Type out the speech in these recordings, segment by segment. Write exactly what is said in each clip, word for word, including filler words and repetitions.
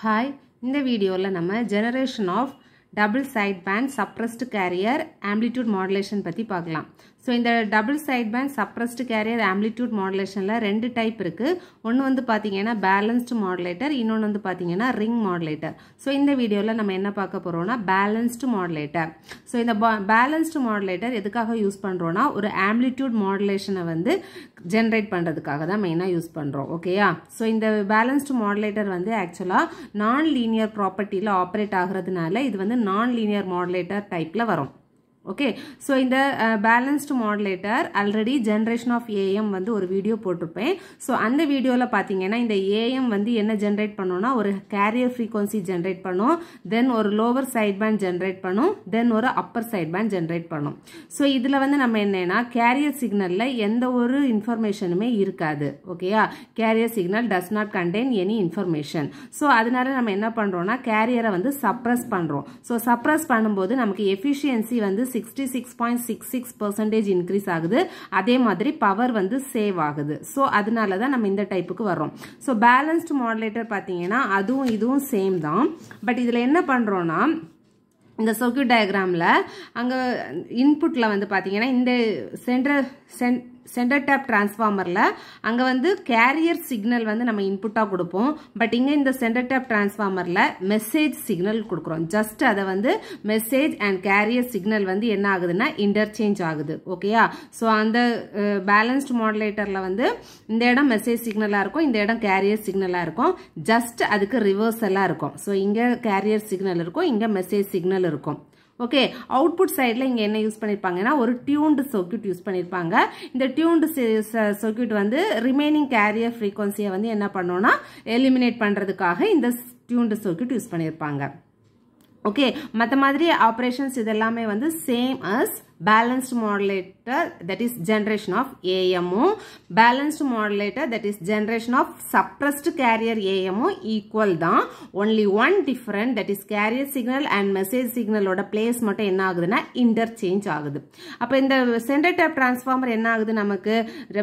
Hi, in the video, we will generation of double sideband suppressed carrier amplitude modulation. So, in the double sideband suppressed carrier amplitude modulation, there are two types. One is balanced modulator, another is ring modulator. So, in this video, we will talk about balanced modulator. So, in the balanced modulator, we will use an amplitude modulation to generate. Okay, so, in the balanced modulator, actually, non-linear property operate. This is a non-linear modulator type. Okay, so in the uh, balanced modulator already generation of A M வந்து ஒரு video போட்டுருப்பேன். So அந்த வீடியோல பாத்தீங்கன்னா இந்த A M வந்து என்ன generate பண்ணும்னா ஒரு கேரியர் frequency ஜெனரேட் பண்ணும், then ஒரு லோவர் சைடு பேண்ட் ஜெனரேட் பண்ணும், then ஒரு அப்பர் சைடு பேண்ட் ஜெனரேட் பண்ணும். So இதுல வந்து நம்ம என்னன்னா கேரியர் சிக்னல்ல எந்த ஒரு இன்ஃபர்மேஷனுமே இருக்காது. ஓகேயா, carrier signal does not contain any information. So அதனால நம்ம என்ன பண்றோம்னா கேரியரை வந்து சப்ரஸ் பண்றோம். So சப்ரஸ் பண்ணும்போது நமக்கு எஃபிஷியன்சி வந்து sixty-six point six six percent increase ஆகுது, அதே மாதிரி பவர் வந்து சேவ் ஆகுது. சோ அதனால தான் நம்ம இந்த டைப்புக்கு வரோம். சோ பேலன்ஸ்ட் மாடுலேட்டர் பாத்தீங்கன்னா அதுவும் இதுவும் சேம் தான். பட் இதுல என்ன பண்றோம்னா இந்த சர்க்யூட் டயகிராம்ல அங்க இன்புட்ல வந்து பாத்தீங்கன்னா இந்த சென்டர் சென்டர் டேப் டிரான்ஸ்ஃபார்மர்ல அங்க வந்து கேரியர் சிக்னல் வந்து நம்ம இன்புட்டா கொடுப்போம். பட் இங்க இந்த சென்டர் டேப் டிரான்ஸ்ஃபார்மர்ல மெசேஜ் சிக்னல் கொடுக்குறோம். ஜஸ்ட் அதை வந்து மெசேஜ் அண்ட் கேரியர் சிக்னல் வந்து என்ன ஆகுதுன்னா இன்டர்சேஞ்ச் ஆகுது. ஓகேயா, ஸோ அந்த பேலன்ஸ்ட் மாடுலேட்டர்ல வந்து இந்த இடம் மெசேஜ் சிக்னலா இருக்கும், இந்த இடம் கேரியர் சிக்னலா இருக்கும். ஜஸ்ட் அதுக்கு ரிவர்சலா இருக்கும். ஸோ இங்க கேரியர் சிக்னல் இருக்கும், இங்க மெசேஜ் சிக்னல் இருக்கும். ஓகே, அவுட்புட் சைடில் இங்கே என்ன யூஸ் பண்ணியிருப்பாங்கன்னா ஒரு டியூன்டு சர்க்யூட் யூஸ் பண்ணியிருப்பாங்க. இந்த டியூன்டு சர்க்யூட் வந்து ரிமைனிங் கேரியர் ஃப்ரீக்வன்சியை வந்து என்ன பண்ணோன்னா எலிமினேட் பண்ணுறதுக்காக இந்த டியூன்டு சர்க்யூட் யூஸ் பண்ணியிருப்பாங்க. ஓகே, மற்ற மாதிரி ஆப்ரேஷன்ஸ் இதெல்லாமே வந்து same as balanced modulator, that is generation of A M O, balanced modulator, that is generation of suppressed carrier A M O equal தான். Only one different, that is carrier signal and message signal ஓட place மட்டும் என்ன ஆகுதுன்னா interchange ஆகுது. அப்ப இந்த center tap transformer என்ன ஆகுது, நமக்கு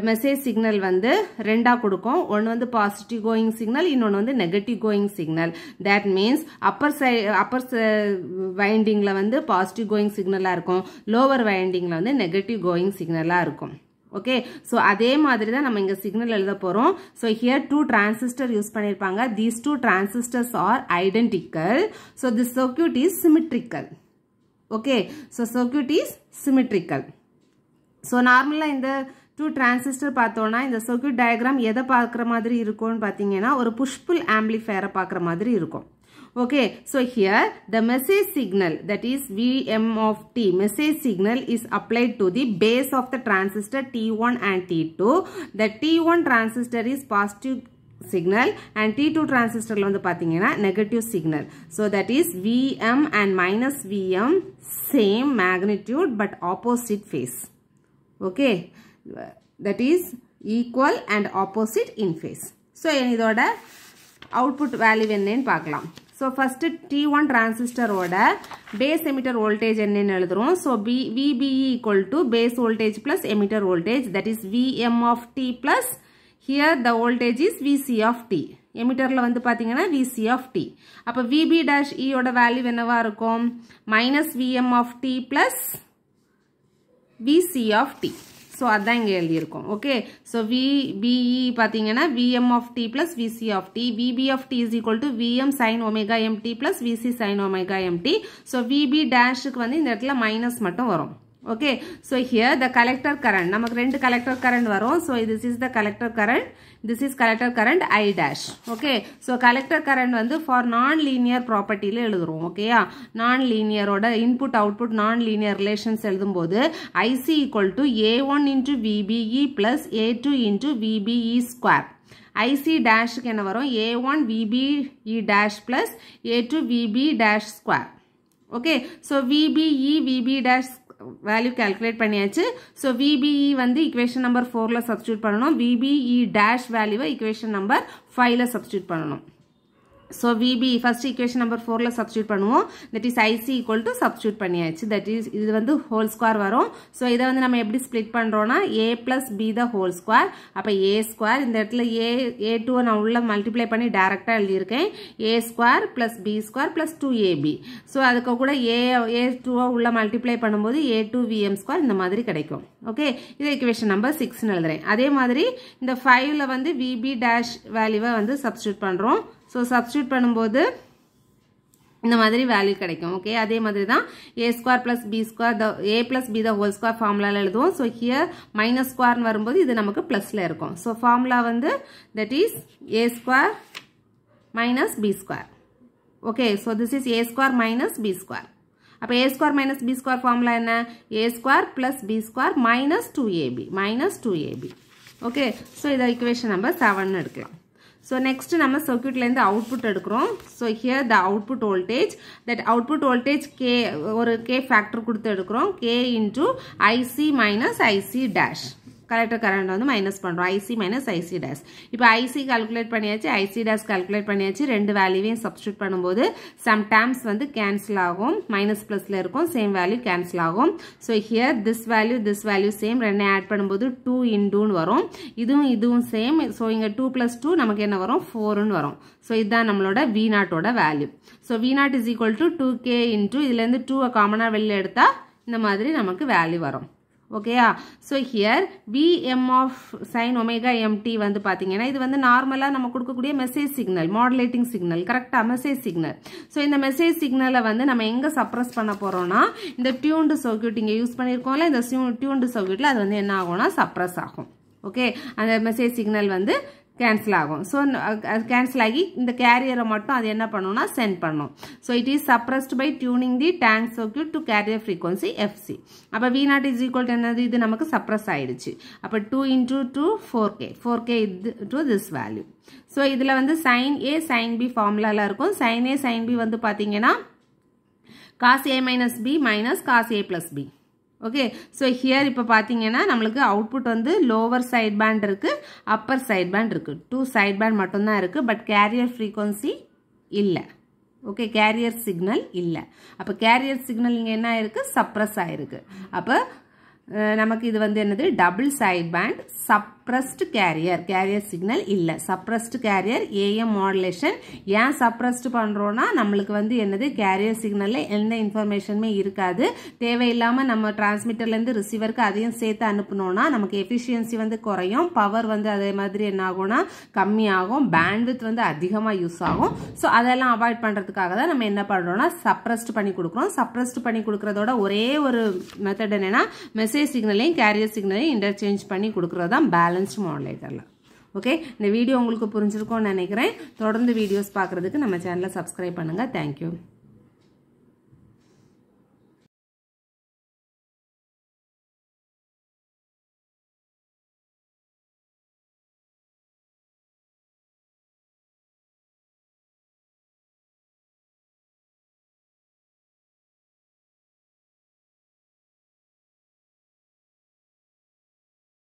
message signal வந்து ரெண்டா கொடுக்கும். ஒன்னு வந்து positive going signal, இன்னொன்னு வந்து negative going signal. That means upper side upper windingல வந்து positive going signalா இருக்கும், lower windingல வந்து negative going signalலா இருக்கும். ஓகே, சோ அதே மாதிரி தான் நம்ம இங்க சிக்னல் எழுத போறோம். So here two transistor use பண்ணிருப்பாங்க. These two transistors are identical. So this circuit is symmetrical. Okay, so circuit is symmetrical. So நார்மலா இந்த two transistor பார்த்தோம்னா இந்த circuit diagram எதை பார்க்குற மாதிரி இருக்கும்னு பாத்தீங்கன்னா ஒரு push pull amplifier பார்க்குற மாதிரி இருக்கும். Okay, so here the message signal, that is V M of T, message signal is applied to the base of the transistor T one and T two. The T one transistor is positive signal and T two transistor la vandu negative signal. So that is V M and minus V M, same magnitude but opposite phase. Okay, that is equal and opposite in phase. So idoda output value ennu paakalam. So first T one transistor order base emitter voltage ennu eludhurom. So V B E equal to base voltage plus emitter voltage, that is V M of T plus, here the voltage is V C of T, emitter la vandu pathina V C of T. Appo V B dash E order value enava irukum, minus V M of T plus V C of T. So adha inge elirukum. Okay, so V B E pathina V M of T plus V C of T, V B of T is equal to V M sin omega mt plus V C sin omega mt. So V B dash ku vandu indha edathila minus mattum varum. Okay, so here the collector current, namak rendu collector current varum. So this is the collector current, this is collector current I dash. Okay, so collector current vandu for non linear property la eludhurom. Okay, non linear oda input output non linear relations eludhumbodhu I C equal to A one into V B E plus A two into V B E square. I C dash ku enna varum A one V B E dash plus A two V B E dash square. Okay, so V B E V B E dash value calculate பண்ணியாச்சு. So V B E வந்து equation number four ல substitute பண்ணனும், V B E dash value equation number five ல substitute பண்ணனும். So V B first equation number four la substitute pannuvom, that is I C equal to substitute panniyaachu, that is idu vandu whole square varum. So idha vandu nama eppadi split pandrona a plus b the whole square, appo a square indha edathila a a two na ulla multiply panni direct ah eliruken a square plus b square plus two a b. So adukku kuda a a two ah ulla multiply பண்ணும்போது a two vm square இந்த மாதிரி கிடைக்கும். Okay, இது equation number six ன்னு எழுதுறேன். அதே மாதிரி இந்த five ல வந்து vb dash value வந்து substitute பண்றோம். So substitute பண்ணும்போது இந்த மாதிரி value கிடைக்கும். ஓகே, அதே மாதிரி தான் a square plus b square the a plus b the whole square formulaல எழுதுவோம். So here minus square ன்னு வரும்போது இது நமக்கு plusல இருக்கும். So formula வந்து that is a square minus b square. Okay, so this is a square minus b square. அப்போ a square minus b square formula என்ன? a square plus b square minus two a b minus two a b. okay, so இத equation number seven ன்னு எடுக்கலாம். So next நம்ம circuitல இருந்து output எடுக்கிறோம். So here the output voltage, that output voltage k ஒரு k factor கொடுத்து எடுக்கிறோம். k into ic minus ic dash, collector current வந்து மைனஸ் பண்றோம். ic minus ic dash. இப்போ ic கால்குலேட் பண்ணியாச்சு, ic dash கால்குலேட் பண்ணியாச்சு. ரெண்டு வேல்யூவையும் சப்ஸ்டிட்யூட் பண்ணும்போது சம் டைம்ஸ் வந்து கேன்சல் ஆகும், மைனஸ் பிளஸ்ல இருக்கும், சேம் வேல்யூ கேன்சல் ஆகும். So here this value this value same, ரெண்டே ஆட் பண்ணும்போது two இன்டுன்னு வரும், இதுவும் இதுவும் சேம். சோ இங்க two plus two நமக்கு என்ன வரும்? four ன்னு வரும். சோ இதுதான் நம்மளோட v zero ஓட value. So v zero is equal to two k into இதுல இருந்து two காமனா வெளிய எடுத்தா இந்த மாதிரி நமக்கு வேல்யூ வரும். Okay, so here Vm of sin omega mt வந்து பாத்தீங்கன்னா இது வந்து நார்மலா நம்ம கொடுக்கக்கூடிய மெசேஜ் சிக்னல், மாடுலேட்டிங் சிக்னல், கரெக்ட்டா மெசேஜ் சிக்னல். சோ இந்த மெசேஜ் சிக்னலை வந்து நம்ம எங்க சப்ரஸ் பண்ண போறோம்னா இந்த டியூன்ட் சர்க்யூட் இங்க யூஸ் பண்ணிருக்கோம்ல, இந்த டியூன்ட் சர்க்யூட்ல அது வந்து என்ன ஆகும்னா சப்ரஸ் ஆகும். ஓகே, அந்த மெசேஜ் சிக்னல் வந்து கேன்சல் ஆகும். ஸோ கேன்சல் ஆகி இந்த கேரியரை மட்டும் அது என்ன பண்ணும்னா சென்ட் பண்ணும். So it is suppressed by tuning the tank circuit to carrier frequency FC. அப்போ V naught is equal to என்னது? இது நமக்கு சப்ரஸ் ஆயிடுச்சு. அப்போ two into two four K, four K இது டு திஸ் வேல்யூ. ஸோ இதில் வந்து சைன் ஏ சைன் பி ஃபார்முலாவில் இருக்கும். சைன் ஏ சைன் பி வந்து பார்த்தீங்கன்னா cos A minus B minus cos A plus B. Okay, so here இப்போ பார்த்தீங்கன்னா நம்மளுக்கு அவுட்புட் வந்து லோவர் சைட் பேண்ட் இருக்குது, அப்பர் சைட் பேண்ட் இருக்குது, டூ சைட் பேண்ட் மட்டும்தான் இருக்குது. பட் கேரியர் ஃப்ரீக்வன்சி இல்லை. ஓகே, கேரியர் சிக்னல் இல்லை. அப்போ கேரியர் சிக்னல் இங்கே என்ன இருக்குது? சப்ரஸ் ஆகிருக்கு. அப்போ நமக்கு இது வந்து என்னது? Double side band suppressed carrier, carrier signal இல்லை, சப்ரஸ்ட் கேரியர் ஏஎம் மாடுலேஷன். ஏன் சப்ரஸ்ட் பண்ணுறோன்னா நம்மளுக்கு வந்து என்னது? கேரியர் சிக்னலில் எந்த இன்ஃபர்மேஷனுமே இருக்காது. தேவையில்லாமல் நம்ம டிரான்ஸ்மிட்டர்லேருந்து ரிசீவருக்கு அதையும் சேர்த்து அனுப்பினோன்னா நமக்கு எஃபிஷியன்சி வந்து குறையும், பவர் வந்து அதே மாதிரி என்ன ஆகும்னா கம்மியாகும், பேண்ட்வித் வந்து அதிகமாக யூஸ் ஆகும். ஸோ அதெல்லாம் அவாய்ட் பண்ணுறதுக்காக தான் நம்ம என்ன பண்ணுறோன்னா சப்ரஸ்ட் பண்ணி கொடுக்குறோம். சப்ரஸ்ட் பண்ணி கொடுக்குறதோட ஒரே ஒரு மெத்தட் என்னென்னா மெசேஜ் சிக்னலையும் கேரியர் சிக்னலையும் இன்டர்சேஞ்ச் பண்ணி கொடுக்குறது தான் பேலன்ஸ்ட் மாடுலேட்டரில். ஓகே, இந்த வீடியோ உங்களுக்கு புரிஞ்சிருக்கும்னு நினைக்கிறேன். தொடர்ந்து வீடியோஸ் பார்க்குறதுக்கு நம்ம சேனலை சப்ஸ்கிரைப் பண்ணுங்கள். தேங்க்யூ.